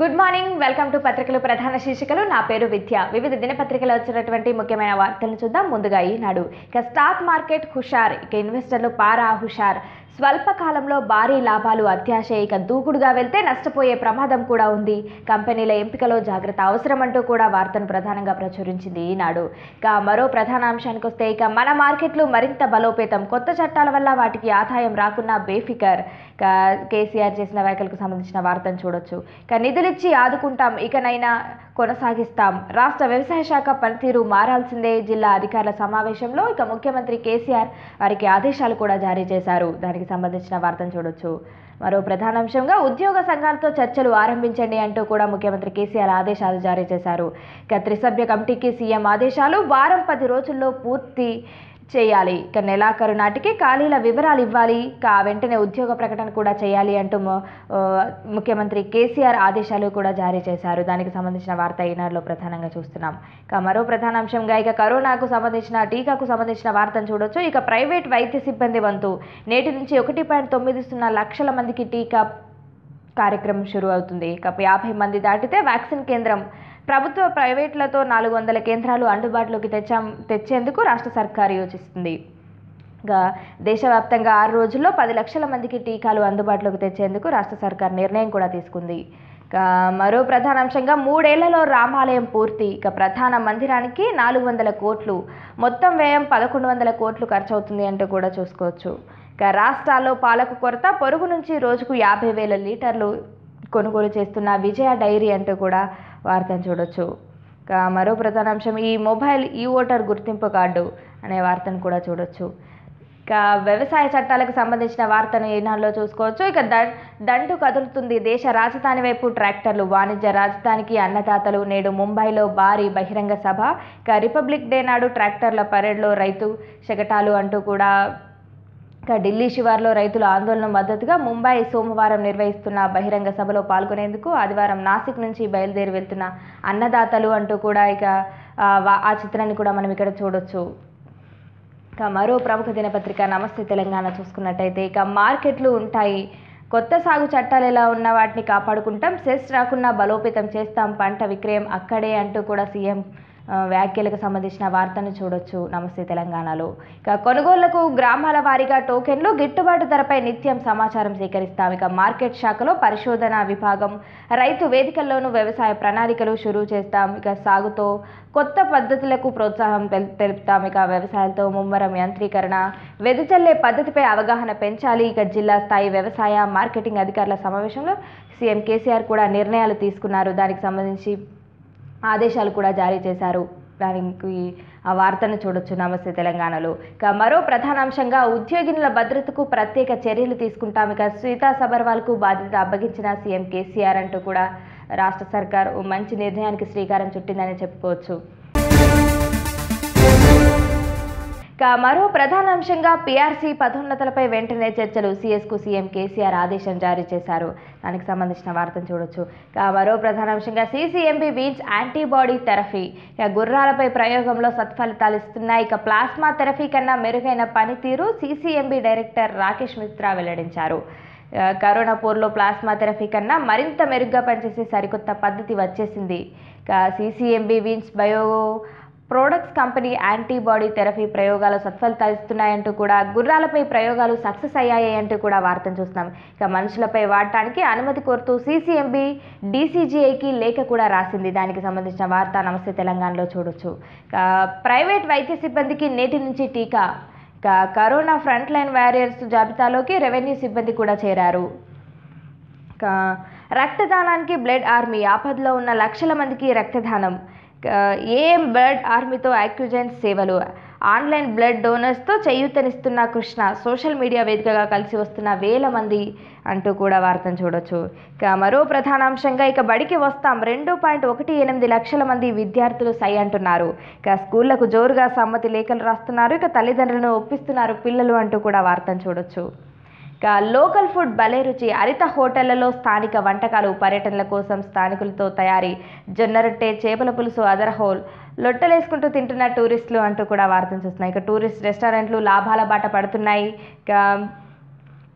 Good morning, welcome to Patrikalu Pradhana Shishikalu. Na peru Vidya. Vividha Dinapatrakalo vachinatuvanti mukyamaina vartalanu chuddam munduga ee nadu. Ika stock market hushar, ika investorlu para hushar. Swalpa kalamlo bari labhalu atyashe ika dukuduga velte nashtapoye pramadam kuda undi. Companila empikalo jagrata avasaram antu kuda vartanu pradhananga prachurinchindi ee nadu. Ika maro pradhanamshaniki vaste ika mana marketlu marinta balopetam kotta chattala valla vatiki aadayam rakunna befikar. Ika KCR chesina vyakalaku sambandhinchina vartanu chudochu. Ika నిధులిచ్చి ఆదుకుంటాం ఇకనైనా కొనసాగిస్తాం రాష్ట్ర వ్యవసాయ శాఖ పరితిరు మారాల్సిందే జిల్లా అధికారుల సమావేశంలో ఇక ముఖ్యమంత్రి కేసీఆర్ వారికి ఆదేశాలు కూడా జారీ చేశారు దానికి సంబంధించిన వార్తను చూడొచ్చు మరో ప్రధాన అంశంగా ఉద్యోగ సంఘాలతో చర్చలు ఆరంభించండి అంటూ కూడా ముఖ్యమంత్రి కేసీఆర్ ఆదేశాలు జారీ చేశారు ఇక త్రిసభ్య కమిటీకి సీఎం ఆదేశాలు వారం 10 రోజుల్లో పూర్తి చేయాలి ఇక నెలాఖరు నాటికి ఖాళీల వివరాలు ఇవ్వాలి కా వెంటనే ఉద్యోగ ప్రకటన కూడా చేయాలి అంటూ ముఖ్యమంత్రి కేసీఆర్ ఆదేశాలు కూడా జారీ చేశారు దానికి సంబంధించిన వార్త ఈనాడులో ప్రధానంగా చూస్తున్నాం ఇక మరో ప్రధాన అంశంగా ఇక కరోనాకు సంబంధించిన టీకాకు సంబంధించిన వార్తను చూడొచ్చు ఇక ప్రైవేట్ వైద్య సిబ్బంది వంతు నేటి నుంచి 1.90 లక్షల మందికి టీకా కార్యక్రమం షురు అవుతుంది ఇక 50 మంది దాటితే వ్యాక్సిన్ కేంద్రం ప్రభుత్వ ప్రైవేట్లతో 400 కేంద్రాలు అందుబాటులోకి తెచ్చేందుకు రాష్ట్ర సర్కారు యోచిస్తుంది దేశవ్యాప్తంగా 6 రోజుల్లో 10 లక్షల మందికి టీకాలు అందుబాటులోకి తెచ్చేందుకు రాష్ట్ర సర్కారు నిర్ణయం కూడా తీసుకుంది మరో ప్రధాన అంశంగా 3 ఏళ్లలో రామాలయం పూర్తి ఇక ప్రధాన మందిరానికి 400 కోట్లు మొత్తం వ్యయం 1100 కోట్లు ఖర్చు అవుతుంది అంటూ కూడా చూసుకోవచ్చు ఇక రాష్ట్రాల్లో పాలకు కొరత పొరుగు నుంచి రోజుకు 50,000 లీటర్లు కొనుగోలు చేస్తున్న విజయ డైరీ అంటూ కూడా వార్తను చూడొచ్చు ఇక మరో ప్రధాన అంశం ఈ మొబైల్ ఈ ఓటర్ గుర్తింపు కార్డు అనే వార్తను కూడా చూడొచ్చు ఇక వ్యవసాయ చట్టాలకు సంబంధించిన వార్తను ఈనాడులో చూసుకోవచ్చు ఇక దండు కదులుతుంది దేశ రాజధాని వైపు ట్రాక్టర్లు వాణిజ్య రాజధానికి అన్నదాతలు నేడు ముంబైలో భారీ బహిరంగ సభ ఇక రిపబ్లిక్ డే నాడు ట్రాక్టర్ల పరేడ్లో రైతు శకటాలు అంటూ కూడా ఇక ఢిల్లీ శివార్లో రైతుల ఆందోళన మద్దతుగా ముంబై సోమవారం నిర్వహిస్తున్న బహిరంగ సభలో పాల్గొనేందుకు ఆదివారం నాసిక్ నుంచి బయలుదేరి వెళ్తున్న అన్నదాతలు అంటూ కూడా ఇక ఆ చిత్రాన్ని కూడా మనం ఇక్కడ చూడొచ్చు ఇక మరో ప్రముఖ దినపత్రిక నమస్తే తెలంగాణ చూసుకున్నట్టయితే ఇక మార్కెట్లు ఉంటాయి కొత్త సాగు చట్టాలు ఎలా ఉన్నా వాటిని కాపాడుకుంటాం సెస్ రాకుండా బలోపేతం చేస్తాం పంట విక్రయం అక్కడే అంటూ కూడా సీఎం వ్యాఖ్యలకు సంబంధించిన వార్తను చూడొచ్చు నమస్తే తెలంగాణలో ఇక కొనుగోళ్లకు గ్రామాల వారీగా టోకెన్లు గిట్టుబాటు ధరపై నిత్యం సమాచారం సేకరిస్తాం ఇక మార్కెట్ శాఖలో పరిశోధన విభాగం రైతు వేదికల్లోనూ వ్యవసాయ ప్రణాళికలు షురూ చేస్తాం ఇక సాగుతో కొత్త పద్ధతులకు ప్రోత్సాహం తెలుపుతాం ఇక వ్యవసాయంతో ముమ్మరం యంత్రీకరణ వెదజల్లే పద్ధతిపై అవగాహన పెంచాలి ఇక జిల్లా స్థాయి వ్యవసాయ మార్కెటింగ్ అధికారుల సమావేశంలో సీఎం కేసీఆర్ కూడా నిర్ణయాలు తీసుకున్నారు దానికి సంబంధించి ఆదేశాలు కూడా జారీ చేశారు దానికి ఆ వార్తను చూడొచ్చు నమస్తే తెలంగాణలో ఇక మరో ప్రధానాంశంగా ఉద్యోగినుల భద్రతకు ప్రత్యేక చర్యలు తీసుకుంటాం ఇక శ్వేతా సబర్వాల్కు బాధ్యత అప్పగించిన సీఎం కేసీఆర్ అంటూ కూడా రాష్ట్ర సర్కార్ మంచి నిర్ణయానికి శ్రీకారం చుట్టిందని చెప్పుకోవచ్చు ఇక మరో ప్రధానాంశంగా పీఆర్సీ పదోన్నతలపై వెంటనే చర్చలు సీఎస్కు సీఎం కేసీఆర్ ఆదేశం జారీ చేశారు దానికి సంబంధించిన వార్తను చూడొచ్చు ఇక మరో ప్రధానాంశంగా సీసీఎంబీ వీన్స్ యాంటీబాడీ థెరపీ ఇక గుర్రాలపై ప్రయోగంలో సత్ఫలితాలు ఇస్తున్నాయి ఇక ప్లాస్మా థెరపీ కన్నా మెరుగైన పనితీరు సీసీఎంబీ డైరెక్టర్ రాకేష్ మిశ్రా వెల్లడించారు కరోనా పోర్లో ప్లాస్మా థెరపీ కన్నా మరింత మెరుగ్గా పనిచేసే సరికొత్త పద్ధతి వచ్చేసింది ఇక CCMB Vins bio products company antibody therapy ప్రయోగాలు సత్ఫలితాలు ఇస్తున్నాయంటూ కూడా గుర్రాలపై ప్రయోగాలు సక్సెస్ అయ్యాయి అంటూ కూడా వార్తను చూస్తున్నాం ఇక మనుషులపై వాడటానికి అనుమతి కోరుతూ సీసీఎంబీ డీసీజీఐకి లేఖ కూడా రాసింది దానికి సంబంధించిన వార్త నమస్తే తెలంగాణలో చూడొచ్చు ఇక ప్రైవేట్ వైద్య సిబ్బందికి నేటి నుంచి టీకా ఇక కరోనా ఫ్రంట్ లైన్ వారియర్స్ జాబితాలోకి రెవెన్యూ సిబ్బంది కూడా చేరారు ఇక రక్తదానానికి బ్లడ్ ఆర్మీ ఆపదలో ఉన్న లక్షల మందికి రక్తదానం ఏఎం బ్లడ్ ఆర్మీతో ఆక్సిజన్ సేవలు ఆన్లైన్ బ్లడ్ డోనర్స్తో చేయూతనిస్తున్న కృష్ణ సోషల్ మీడియా వేదికగా కలిసి వస్తున్న వేల మంది అంటూ కూడా వార్తను చూడొచ్చు ఇక మరో ప్రధానాంశంగా ఇక బడికి వస్తాం 2.18 లక్షల మంది విద్యార్థులు సై అంటున్నారు ఇక స్కూళ్లకు జోరుగా సమ్మతి లేఖలు రాస్తున్నారు ఇక తల్లిదండ్రులను ఒప్పిస్తున్నారు పిల్లలు అంటూ కూడా వార్తను చూడొచ్చు ఇక లోకల్ ఫుడ్ భలే రుచి హరిత హోటళ్లలో స్థానిక వంటకాలు పర్యటనల కోసం స్థానికులతో తయారీ జొన్నరొట్టె చేపల పులుసు అదర్హోల్ లొట్టలేసుకుంటూ తింటున్న టూరిస్టులు అంటూ కూడా వార్తను చూస్తున్నాయి ఇక టూరిస్ట్ రెస్టారెంట్లు లాభాల బాట పడుతున్నాయి ఇక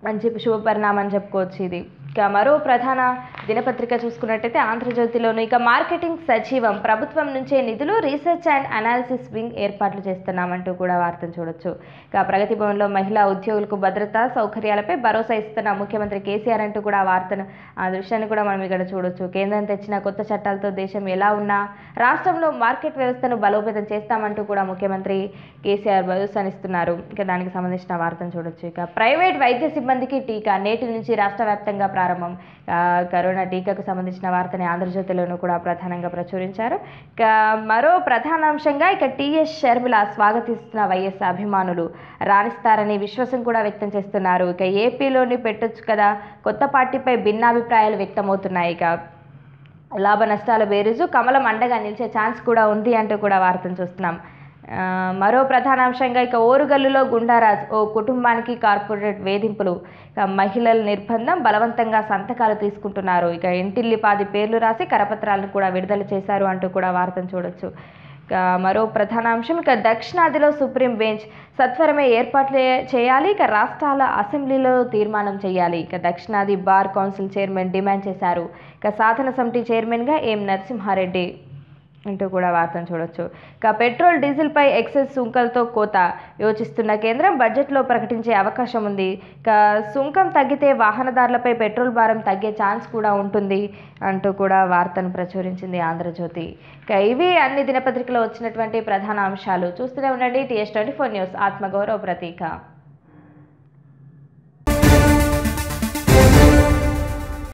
మంచి శుభపరిణామం చెప్పుకోవచ్చు ఇది ఇక మరో ప్రధాన దినపత్రిక చూసుకున్నట్లయితే ఆంధ్రజ్యోతిలోని ఇక మార్కెటింగ్ సచివం ప్రభుత్వం నుంచే నిధులు రీసెర్చ్ అండ్ అనాలిసిస్ వింగ్ ఏర్పాట్లు చేస్తున్నామంటూ కూడా వార్తను చూడొచ్చు. ఇక ప్రగతి భవన్లో మహిళా ఉద్యోగులకు భద్రతా సౌకర్యాలపై భరోసా ఇస్తున్న ముఖ్యమంత్రి కేసీఆర్ అంటూ కూడా వార్తను ఆ దృశ్యాన్ని కూడా మనం ఇక్కడ చూడొచ్చు. కేంద్రం తెచ్చిన కొత్త చట్టాలతో దేశం ఎలా ఉన్నా రాష్ట్రంలో మార్కెట్ వ్యవస్థను బలోపేతం చేస్తామంటూ కూడా ముఖ్యమంత్రి కేసీఆర్ భరోసానిస్తున్నారు. ఇక దానికి సంబంధించిన వార్తను చూడొచ్చు. ఇక ప్రైవేట్ వైద్య సిబ్బందికి టీకా నేటి నుంచి రాష్ట్ర వ్యాప్తంగా ప్రారంభం. కరోనా టీకాకు సంబంధించిన వార్తని ఆంధ్రజ్యోతిలోనూ కూడా ప్రధానంగా ప్రచురించారు. ఇక మరో ప్రధానాంశంగా ఇక టీఎస్ షర్మిల స్వాగతిస్తున్న వైఎస్ అభిమానులు రాణిస్తారని విశ్వాసం కూడా వ్యక్తం చేస్తున్నారు. ఇక ఏపీలోని పెట్టొచ్చు కదా కొత్త పార్టీపై భిన్నాభిప్రాయాలు వ్యక్తమవుతున్నాయి. ఇక లాభ నష్టాల బేరీజు కమలం అండగా నిలిచే ఛాన్స్ కూడా ఉంది అంటూ కూడా వార్తను చూస్తున్నాం. మరో ప్రధానాంశంగా ఇక ఓరుగల్లులో గుండారాజ్ ఓ కుటుంబానికి కార్పొరేట్ వేధింపులు. ఇక మహిళల నిర్బంధం బలవంతంగా సంతకాలు తీసుకుంటున్నారు. ఇక ఇంటిల్లిపాది పేర్లు రాసి కరపత్రాలను కూడా విడుదల చేశారు అంటూ కూడా వార్తను చూడొచ్చు. ఇక మరో ప్రధానాంశం ఇక దక్షిణాదిలో సుప్రీం బెంచ్ సత్వరమే ఏర్పాట్లు చేయాలి. ఇక రాష్ట్రాల అసెంబ్లీలో తీర్మానం చేయాలి. ఇక దక్షిణాది బార్ కౌన్సిల్ చైర్మన్ డిమాండ్ చేశారు. ఇక సాధన సమితి చైర్మన్గా ఎం నరసింహారెడ్డి అంటూ కూడా వార్తను చూడొచ్చు. ఇక పెట్రోల్ డీజిల్పై ఎక్సైజ్ సుంకంతో కోత యోచిస్తున్న కేంద్రం బడ్జెట్లో ప్రకటించే అవకాశం ఉంది. ఇక సుంకం తగ్గితే వాహనదారులపై పెట్రోల్ భారం తగ్గే ఛాన్స్ కూడా ఉంటుంది అంటూ కూడా వార్తను ప్రచురించింది ఆంధ్రజ్యోతి. ఇక ఇవి అన్ని దినపత్రికలో వచ్చినటువంటి ప్రధాన అంశాలు. చూస్తూనే ఉండండి టీఎస్ 24 న్యూస్, ఆత్మగౌరవ ప్రతీక.